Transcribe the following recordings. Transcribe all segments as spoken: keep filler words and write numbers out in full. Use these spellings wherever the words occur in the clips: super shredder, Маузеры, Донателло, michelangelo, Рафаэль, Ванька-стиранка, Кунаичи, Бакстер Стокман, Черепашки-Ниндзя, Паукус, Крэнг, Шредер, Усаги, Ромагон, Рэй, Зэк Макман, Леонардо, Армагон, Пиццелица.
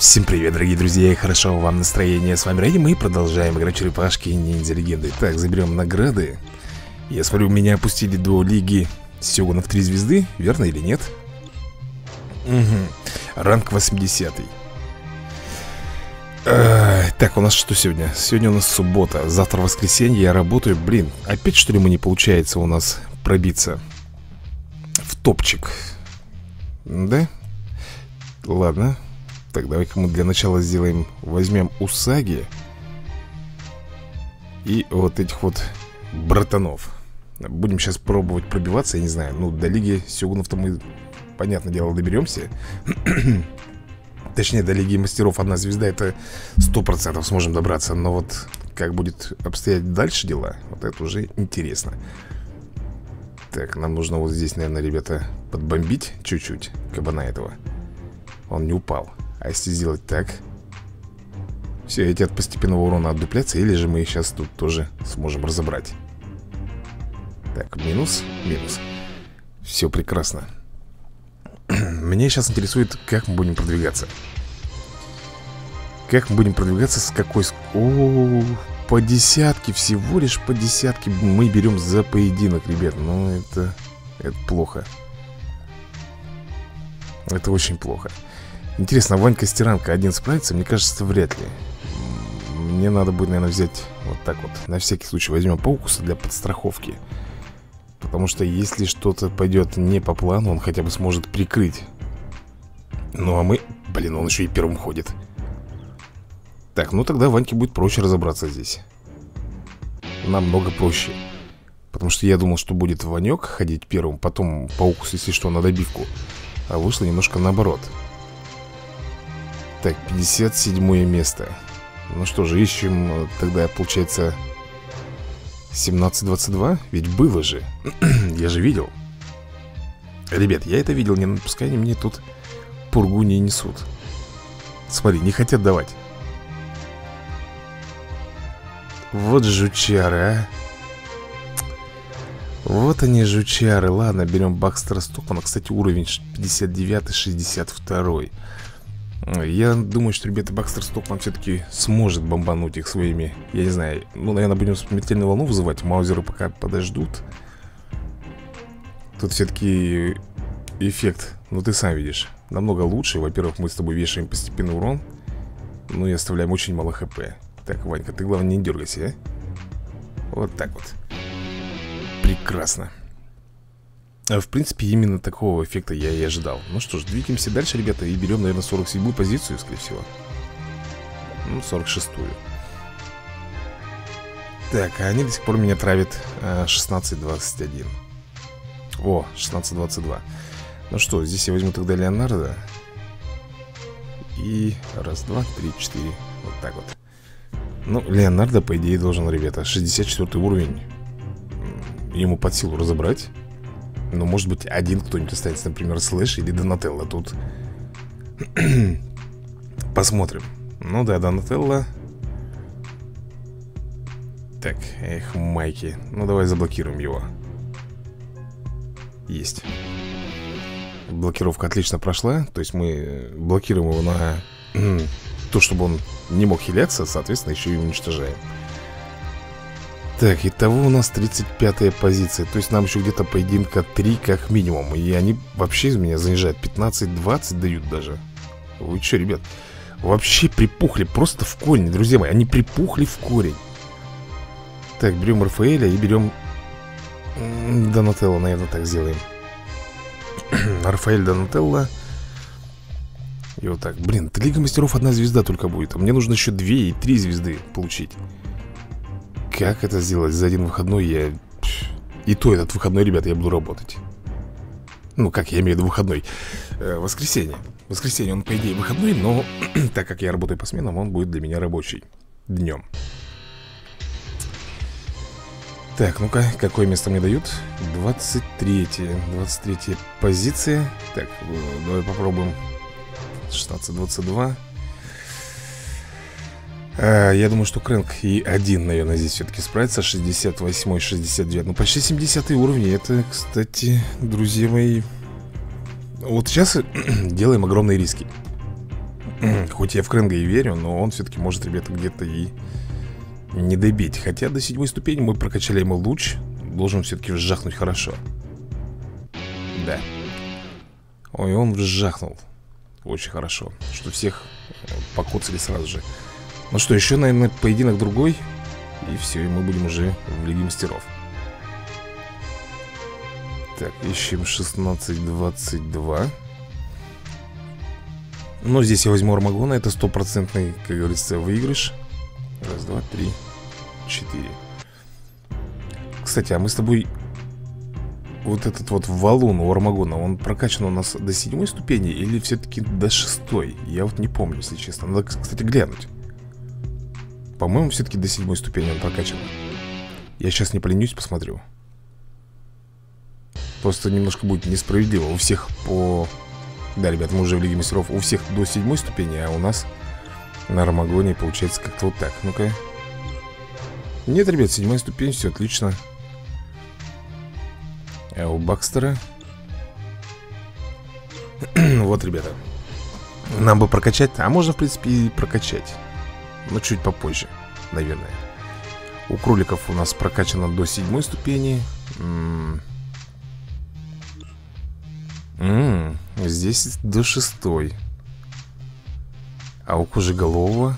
Всем привет, дорогие друзья, и хорошо вам настроение. С вами Рэй, и мы продолжаем играть черепашки и ниндзя-легенды. Так, заберем награды. Я смотрю, меня опустили до лиги сёгунов три звезды, верно или нет? Угу. Ранг восьмидесятый. а, Так, у нас что сегодня? Сегодня у нас суббота, завтра воскресенье, я работаю. Блин, опять что ли мы не получается у нас пробиться в топчик? Да? Ладно. Так, давай-ка мы для начала сделаем, возьмем Усаги и вот этих вот братанов. Будем сейчас пробовать пробиваться, я не знаю. Ну, до лиги сёгунов-то мы, понятное дело, доберемся. Точнее, до лиги мастеров одна звезда, это сто процентов сможем добраться. Но вот как будет обстоять дальше дела, вот это уже интересно. Так, нам нужно вот здесь, наверное, ребята, подбомбить чуть-чуть кабана этого. Он не упал. А если сделать так? Все, эти от постепенного урона отдупляться. Или же мы их сейчас тут тоже сможем разобрать. Так, минус, минус. Все прекрасно. Меня сейчас интересует, как мы будем продвигаться. Как мы будем продвигаться, с какой... О, по десятке, всего лишь по десятке мы берем за поединок, ребят. Ну, это... это плохо. Это очень плохо. Интересно, Ванька-стиранка один справится? Мне кажется, вряд ли. Мне надо будет, наверное, взять вот так вот. На всякий случай возьмем Паукуса для подстраховки. Потому что если что-то пойдет не по плану, он хотя бы сможет прикрыть. Ну а мы... Блин, он еще и первым ходит. Так, ну тогда Ваньке будет проще разобраться здесь. Намного проще. Потому что я думал, что будет Ванек ходить первым, потом Паукус, если что, на добивку. А вышло немножко наоборот. Так, пятьдесят седьмое место. Ну что же, ищем тогда, получается, семнадцать двадцать два? Ведь было же. Я же видел. Ребят, я это видел, не, пускай они мне тут пургу не несут. Смотри, не хотят давать. Вот жучара, а. Вот они, жучары. Ладно, берем Бакстера Стокмана. Кстати, уровень пятьдесят девять шестьдесят два. Я думаю, что, ребята, Бакстер Стокман все-таки сможет бомбануть их своими. Я не знаю, ну, наверное, будем смертельную волну вызывать. Маузеры пока подождут. Тут все-таки эффект, ну, ты сам видишь, намного лучше. Во-первых, мы с тобой вешаем постепенный урон. Ну и оставляем очень мало хп. Так, Ванька, ты, главное, не дергайся, а? Вот так вот. Прекрасно. В принципе, именно такого эффекта я и ожидал. Ну что ж, двигаемся дальше, ребята, и берем, наверное, сорок седьмую позицию, скорее всего. Ну, сорок шестую. Так, а они до сих пор меня травят. Шестнадцать двадцать один. О, шестнадцать двадцать два. Ну что, здесь я возьму тогда Леонардо. И раз, два, три, четыре. Вот так вот. Ну, Леонардо, по идее, должен, ребята, шестьдесят четвёртый уровень, ему под силу разобрать. Но, может быть, один кто-нибудь останется, например, Слэш или Донателло тут. Посмотрим. Ну да, Донателло. Так, эх, майки. Ну давай заблокируем его. Есть. Блокировка отлично прошла. То есть мы блокируем его на то, чтобы он не мог хиляться. Соответственно, еще и уничтожаем. Так, итого у нас тридцать пятая позиция. То есть нам еще где-то поединка три как минимум. И они вообще из меня занижают. пятнадцать двадцать дают даже. Вы что, ребят? Вообще припухли просто в корень, друзья мои. Они припухли в корень. Так, берем Рафаэля и берем Донателло, наверное, так сделаем. Рафаэль, Донателло. И вот так. Блин, лига мастеров одна звезда только будет. А мне нужно еще две и три звезды получить. Как это сделать за один выходной, я... И то этот выходной, ребята, я буду работать. Ну, как я имею в виду выходной? Э, воскресенье. Воскресенье, он, по идее, выходной, но так как я работаю по сменам, он будет для меня рабочий. Днем. Так, ну-ка, какое место мне дают? двадцать третья. двадцать третья позиция. Так, давай попробуем. шестнадцать двадцать два. А, я думаю, что Крэнг и один, наверное, здесь все-таки справится. шестьдесят восьмой, шестьдесят девятый. Ну, почти семидесятые уровни. Это, кстати, друзья мои... Вот сейчас делаем огромные риски. Хоть я в Крэнга и верю, но он все-таки может, ребята, где-то и не добить. Хотя до седьмой ступени мы прокачали ему луч. Должен все-таки вжахнуть хорошо. Да. Ой, он вжахнул. Очень хорошо, что всех покоцали сразу же. Ну что, еще, наверное, поединок другой. И все, и мы будем уже в Лиге Мастеров. Так, ищем шестнадцать двадцать два. Ну, здесь я возьму Армагона. Это стопроцентный, как говорится, выигрыш. Раз, два, три, четыре. Кстати, а мы с тобой... Вот этот вот валун у Армагона, он прокачан у нас до седьмой ступени или все-таки до шестой? Я вот не помню, если честно. Надо, кстати, глянуть. По-моему, все-таки до седьмой ступени он прокачан. Я сейчас не поленюсь, посмотрю. Просто немножко будет несправедливо. У всех по... Да, ребят, мы уже в Лиге Мастеров. У всех до седьмой ступени, а у нас на Ромагоне получается как-то вот так. Ну-ка. Нет, ребят, седьмая ступень, все отлично. А у Бакстера вот, ребята, нам бы прокачать. А можно, в принципе, и прокачать. Но чуть попозже, наверное. У кроликов у нас прокачано до седьмой ступени. М -м -м, здесь до шестой. А у кожеголового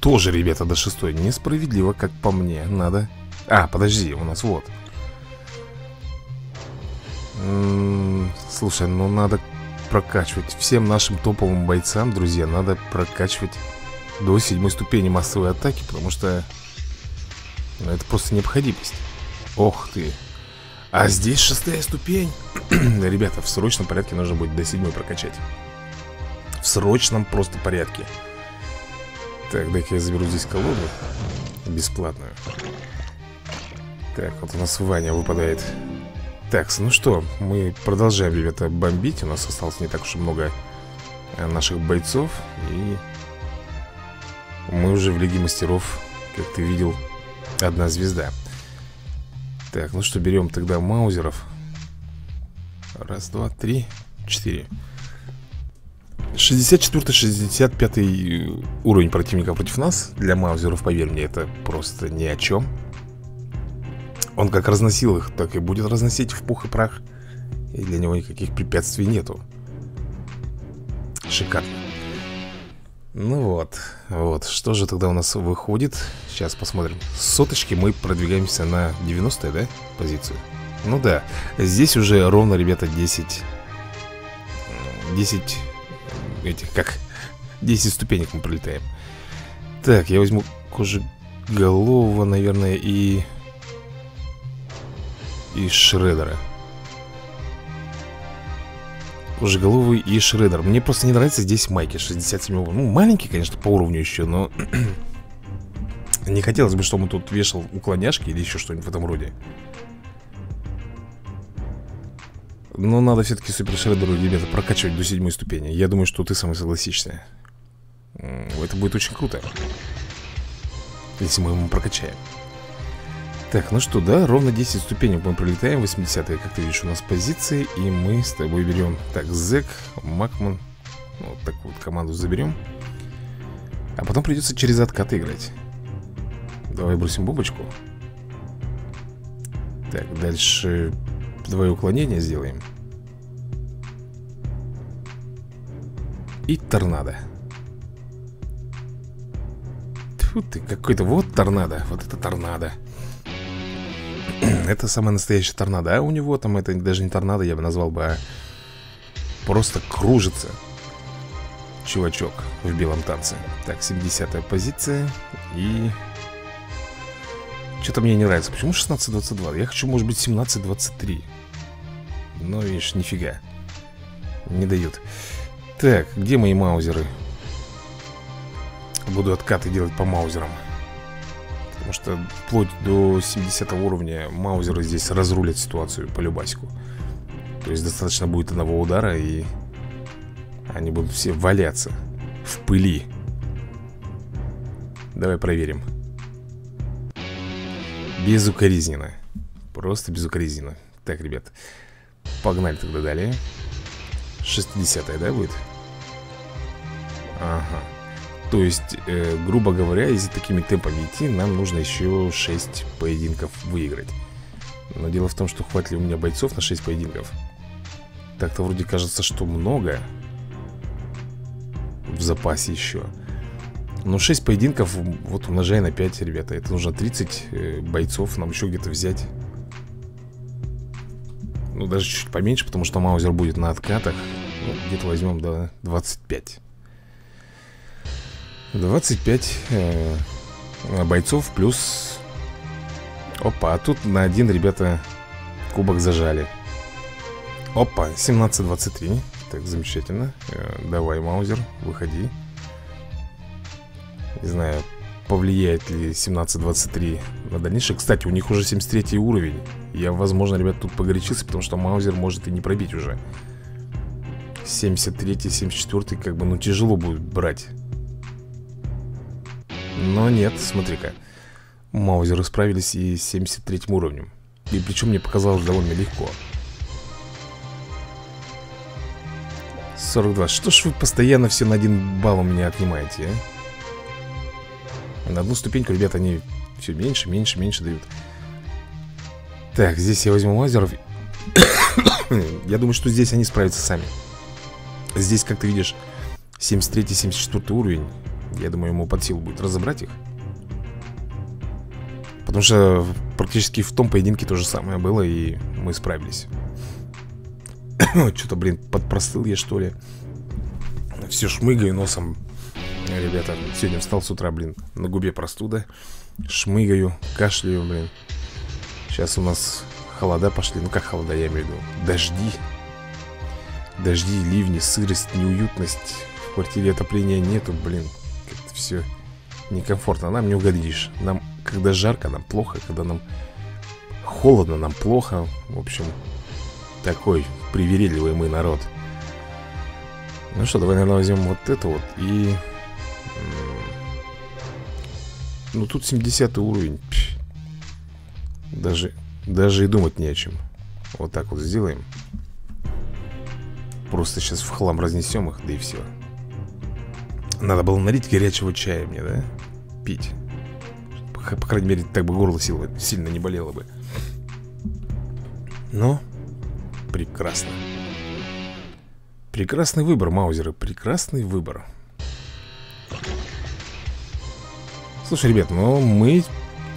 тоже, ребята, до шестой. Несправедливо, как по мне. Надо... А, подожди, у нас вот... Слушай, ну надо прокачивать. Всем нашим топовым бойцам, друзья, надо прокачивать до седьмой ступени массовой атаки, потому что, ну, это просто необходимость. Ох ты. А здесь шестая ступень. Ребята, в срочном порядке нужно будет до седьмой прокачать. В срочном просто порядке. Так, дай-ка я заберу здесь колоду бесплатную. Так, вот у нас Ваня выпадает. Так, ну что, мы продолжаем, ребята, бомбить. У нас осталось не так уж и много наших бойцов. И мы уже в Лиге Мастеров, как ты видел, одна звезда. Так, ну что, берем тогда Маузеров. Раз, два, три, четыре. шестьдесят четвёртый шестьдесят пятый уровень противника против нас. Для Маузеров, поверь мне, это просто ни о чем. Он как разносил их, так и будет разносить в пух и прах. И для него никаких препятствий нету. Шикарно. Ну вот, вот, что же тогда у нас выходит? Сейчас посмотрим. С соточки мы продвигаемся на девяностую, да, позицию? Ну да, здесь уже ровно, ребята, десять... десять... Этих, как... десять ступенек мы пролетаем. Так, я возьму кожеголового, наверное, и... И Шредера. Кожеголовый и Шредер. Мне просто не нравится здесь майки шестьдесят седьмого. Ну, маленький, конечно, по уровню еще, но не хотелось бы, чтобы он тут вешал уклоняшки или еще что-нибудь в этом роде. Но надо все-таки Супер Шредеру, ребята, прокачивать до седьмой ступени. Я думаю, что ты со мной согласишься. Это будет очень круто, если мы ему прокачаем. Так, ну что, да, ровно десять ступенек мы пролетаем, восьмидесятые, как ты видишь, у нас позиции. И мы с тобой берем, так, Зэк, Макман, вот такую вот команду заберем. А потом придется через откаты играть. Давай бросим бубочку. Так, дальше двое уклонения сделаем. И торнадо. Тьфу ты, какой-то вот торнадо, вот это торнадо. Это самая настоящая торнадо. А у него там это даже не торнадо, я бы назвал бы, а просто кружится чувачок в белом танце. Так, семидесятая позиция. И что-то мне не нравится. Почему шестнадцать двадцать два? Я хочу, может быть, семнадцать двадцать три. Но, видишь, нифига не дают. Так, где мои маузеры? Буду откаты делать по маузерам, потому что вплоть до семидесятого уровня маузеры здесь разрулят ситуацию по любасику. То есть достаточно будет одного удара, и они будут все валяться в пыли. Давай проверим. Безукоризненно. Просто безукоризненно. Так, ребят, погнали тогда далее. шестидесятая, да, будет? Ага. То есть, э, грубо говоря, если такими темпами идти, нам нужно еще шесть поединков выиграть. Но дело в том, что хватит ли у меня бойцов на шесть поединков. Так-то вроде кажется, что много в запасе еще. Но шесть поединков, вот умножай на пять, ребята. Это нужно тридцать э, бойцов нам еще где-то взять. Ну, даже чуть поменьше, потому что маузер будет на откатах. Ну, где-то возьмем, да, двадцать пять. двадцать пять э, бойцов плюс... Опа, а тут на один, ребята, кубок зажали. Опа, семнадцать двадцать три. Так, замечательно. э, Давай, маузер, выходи. Не знаю, повлияет ли семнадцать двадцать три на дальнейшее. Кстати, у них уже семьдесят третий уровень. Я, возможно, ребят, тут погорячился, потому что маузер может и не пробить уже. Семьдесят третий, семьдесят четвёртый, как бы, ну, тяжело будет брать. Но нет, смотри-ка, маузеры справились и с семьдесят третьим уровнем. И причем мне показалось довольно легко. Сорок два. Что ж вы постоянно все на один балл у меня отнимаете, а? На одну ступеньку, ребята, они все меньше, меньше, меньше дают. Так, здесь я возьму маузеров. Я думаю, что здесь они справятся сами. Здесь, как ты видишь, семьдесят третий, семьдесят четвёртый уровень. Я думаю, ему под силу будет разобрать их. Потому что практически в том поединке то же самое было, и мы справились. Что-то, блин, подпростыл я, что ли. Все шмыгаю носом. Ребята, сегодня встал с утра, блин, на губе простуда. Шмыгаю, кашляю, блин. Сейчас у нас холода пошли. Ну как холода, я имею в виду. Дожди. Дожди, ливни, сырость, неуютность. В квартире отопления нету, блин. Как-то все некомфортно. Нам не угодишь. Нам, когда жарко, нам плохо. Когда нам холодно, нам плохо. В общем, такой привередливый мы народ. Ну что, давай, наверное, возьмем вот это вот. И... Ну тут семидесятый уровень. Даже, даже и думать не о чем. Вот так вот сделаем. Просто сейчас в хлам разнесем их, да и все. Надо было налить горячего чая мне, да? Пить. По, по крайней мере, так бы горло силы, сильно не болело бы. Но прекрасно. Прекрасный выбор, маузеры. Прекрасный выбор. Слушай, ребят, но мы...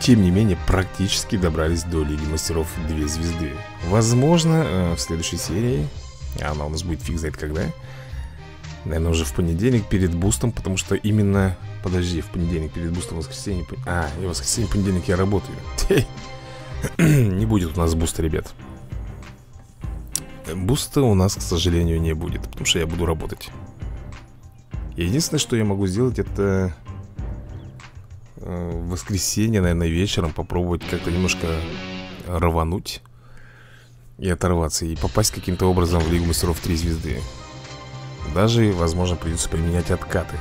Тем не менее, практически добрались до Лиги Мастеров две звезды. Возможно, в следующей серии, а она у нас будет фиг знает когда, наверное, уже в понедельник перед бустом, потому что именно... Подожди, в понедельник перед бустом, воскресенье... А, и воскресенье, понедельник я работаю. Не будет у нас буста, ребят. Буста у нас, к сожалению, не будет, потому что я буду работать. Единственное, что я могу сделать, это... В воскресенье, наверное, вечером попробовать как-то немножко рвануть и оторваться, и попасть каким-то образом в Лигу Мастеров три звезды. Даже, возможно, придется применять откаты.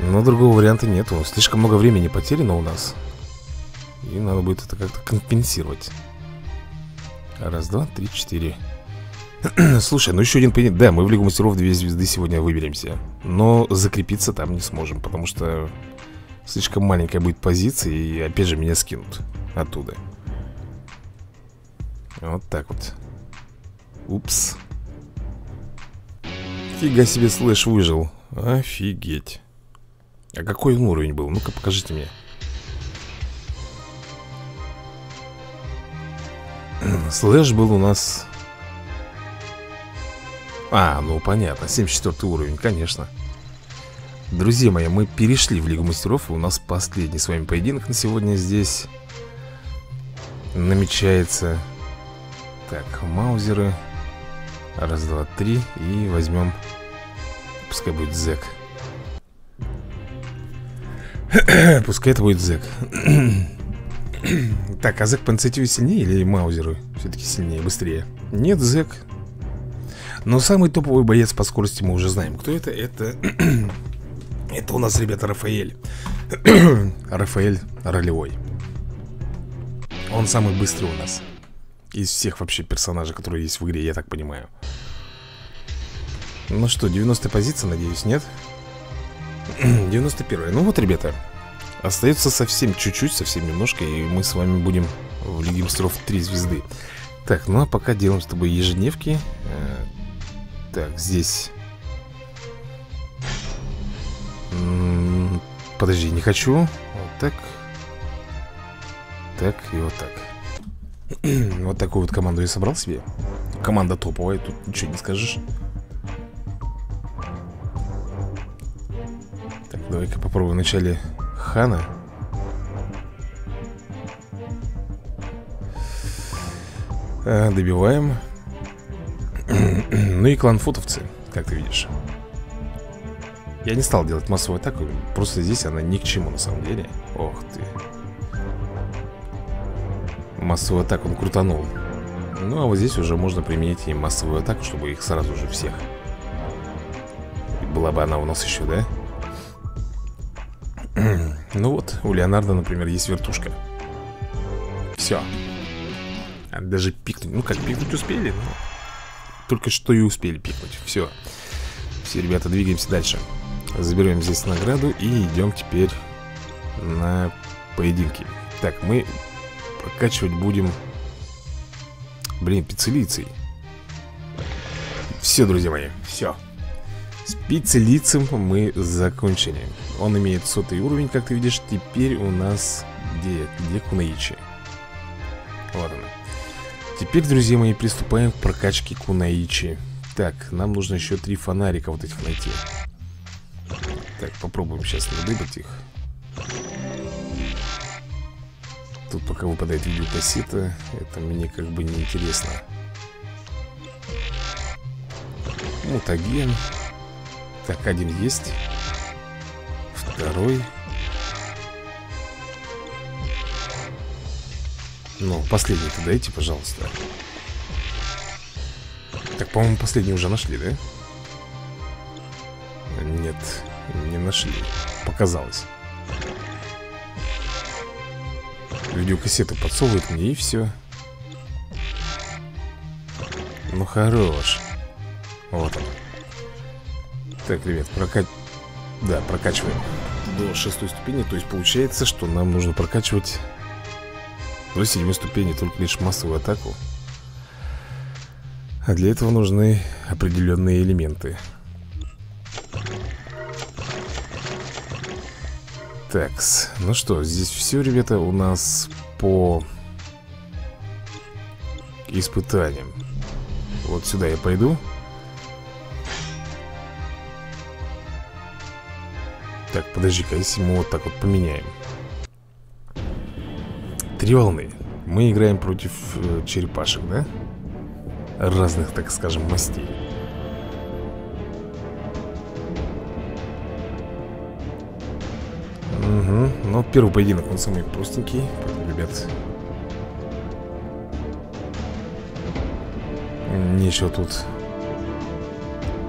Но другого варианта нету. Слишком много времени потеряно у нас, и надо будет это как-то компенсировать. Раз, два, три, четыре. Слушай, ну еще один понедельник. Да, мы в Лигу Мастеров две звезды сегодня выберемся. Но закрепиться там не сможем, потому что слишком маленькая будет позиция. И опять же меня скинут оттуда. Вот так вот. Упс. Фига себе, слэш выжил. Офигеть. А какой он уровень был? Ну-ка покажите мне. Слэш был у нас... А, ну понятно, семьдесят четвёртый уровень, конечно. Друзья мои, мы перешли в Лигу Мастеров, и у нас последний с вами поединок на сегодня здесь намечается. Так, маузеры. Раз, два, три. И возьмем, пускай будет Зэк. Пускай это будет Зэк. Так, а Зэк по инициативе сильнее или маузеры все-таки сильнее, быстрее? Нет, Зэк. Но самый топовый боец по скорости мы уже знаем. Кто это? Это, это у нас, ребята, Рафаэль. Рафаэль ролевой. Он самый быстрый у нас из всех вообще персонажей, которые есть в игре, я так понимаю. Ну что, девяностая позиция, надеюсь, нет? девяносто первая. Ну вот, ребята, остается совсем чуть-чуть, совсем немножко, и мы с вами будем в Лиге Мастеров три звезды. Так, ну а пока делаем с тобой ежедневки. Так, здесь... Подожди, не хочу. Вот так. Так и вот так. Вот такую вот команду я собрал себе. Команда топовая, тут ничего не скажешь. Так, давай-ка попробуем вначале Хана. А, добиваем. Ну и клан футовцы, как ты видишь. Я не стал делать массовую атаку, просто здесь она ни к чему на самом деле. Ох ты. Массовую атаку он крутанул. Ну а вот здесь уже можно применить и массовую атаку, чтобы их сразу же всех. И была бы она у нас еще, да? Ну вот, у Леонардо, например, есть вертушка. Все. Даже пикнуть, ну как, пикнуть успели? Но... Только что и успели пикнуть, все. Все, ребята, двигаемся дальше. Заберем здесь награду и идем теперь на поединки. Так, мы прокачивать будем, блин, пиццелицей. Все, друзья мои, все. С пиццелицем мы закончили. Он имеет сотый уровень, как ты видишь. Теперь у нас где, где Кунаичи? Вот она. Теперь, друзья мои, приступаем к прокачке Кунаичи. Так, нам нужно еще три фонарика вот этих найти. Так, попробуем сейчас надыбать их. Тут пока выпадает видеокассета. Это мне как бы не интересно. Мутаген. Так, один есть. Второй. Ну, последний-то дайте, пожалуйста. Так, по-моему, последний уже нашли, да? Нет, не нашли. Показалось. Видеокассету подсовывает мне, и все. Ну, хорош. Вот он. Так, ребят, прокач... Да, прокачиваем до шестой ступени. То есть получается, что нам нужно прокачивать до седьмой ступени только лишь массовую атаку. А для этого нужны определенные элементы. Такс. Ну что, здесь все, ребята, у нас по испытаниям. Вот сюда я пойду. Так, подожди-ка, если мы вот так вот поменяем. Три волны. Мы играем против э, черепашек, да? Разных, так скажем, мастей. Угу. Но первый поединок, он самый простенький, поэтому, ребят, нечего тут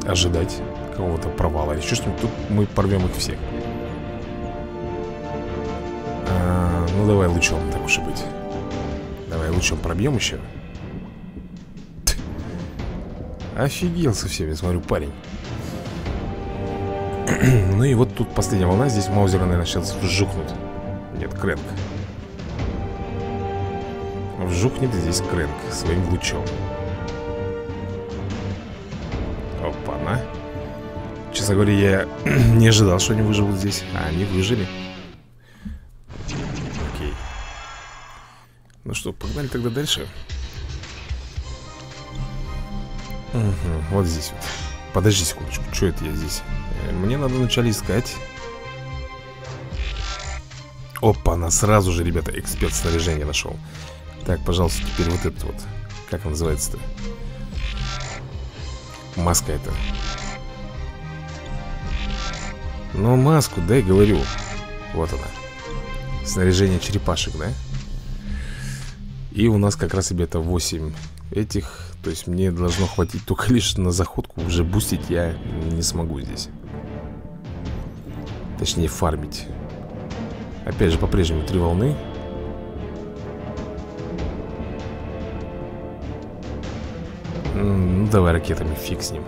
ожидать какого-то провала. Еще что-нибудь, тут мы порвем их всех. а, Ну давай лучом, так уж и быть. Давай лучом пробьем еще. Офигел совсем, я смотрю, парень. Ну и вот тут последняя волна. Здесь Маузеры, наверное, сейчас вжухнут. Нет, Крэнг. Вжухнет здесь Крэнг своим лучом. Опа-на. Честно говоря, я не ожидал, что они выживут здесь. А они выжили. Окей. Ну что, погнали тогда дальше. Угу, вот здесь вот. Подожди секундочку, что это я здесь? Мне надо вначале искать. Опа, она сразу же, ребята, эксперт снаряжения нашел. Так, пожалуйста, теперь вот этот вот. Как он называется-то? Маска это. Ну, маску, дай, говорю. Вот она. Снаряжение черепашек, да? И у нас как раз, ребята, восемь этих. То есть мне должно хватить только лишь на заходку. Уже бустить я не смогу здесь. Точнее, фармить. Опять же, по-прежнему три волны. Ну, давай ракетами, фиг с ним.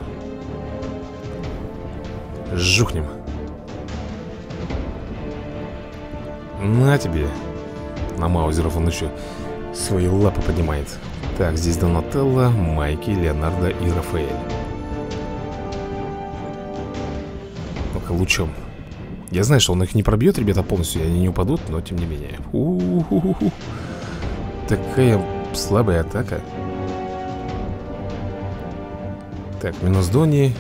Жухнем. На тебе. На маузеров он еще свои лапы поднимает. Так, здесь Донателло, Майки, Леонардо и Рафаэль. Ну-ка, лучом. Я знаю, что он их не пробьет, ребята, полностью. Они не упадут, но тем не менее. У-ху-ху-ху. Такая слабая атака. Так, минус Дони.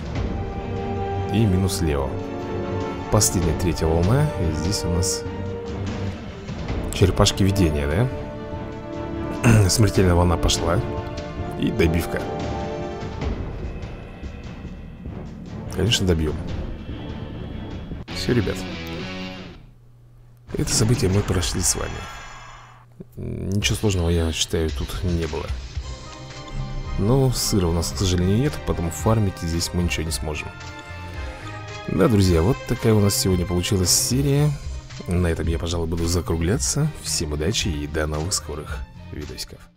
И минус Лео. Последняя третья волна. И здесь у нас черепашки видения, да? Смертельная волна пошла. И добивка. Конечно, добьем. Все, ребят. Это событие мы прошли с вами. Ничего сложного, я считаю, тут не было. Но сыра у нас, к сожалению, нет, поэтому фармить здесь мы ничего не сможем. Да, друзья, вот такая у нас сегодня получилась серия. На этом я, пожалуй, буду закругляться. Всем удачи и до новых скорых видосиков.